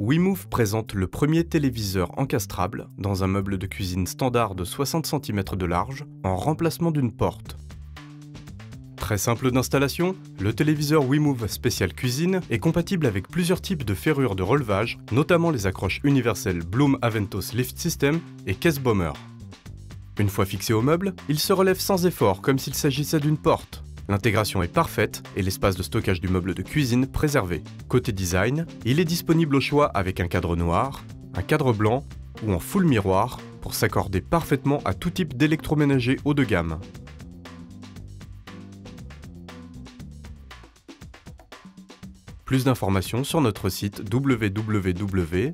WEMOOVE présente le premier téléviseur encastrable dans un meuble de cuisine standard de 60 cm de large en remplacement d'une porte. Très simple d'installation, le téléviseur WEMOOVE spécial cuisine est compatible avec plusieurs types de ferrures de relevage, notamment les accroches universelles Blum Aventos Lift System et Case Bomber. Une fois fixé au meuble, il se relève sans effort comme s'il s'agissait d'une porte. L'intégration est parfaite et l'espace de stockage du meuble de cuisine préservé. Côté design, il est disponible au choix avec un cadre noir, un cadre blanc ou en full miroir pour s'accorder parfaitement à tout type d'électroménager haut de gamme. Plus d'informations sur notre site www.wemove-tv.tech.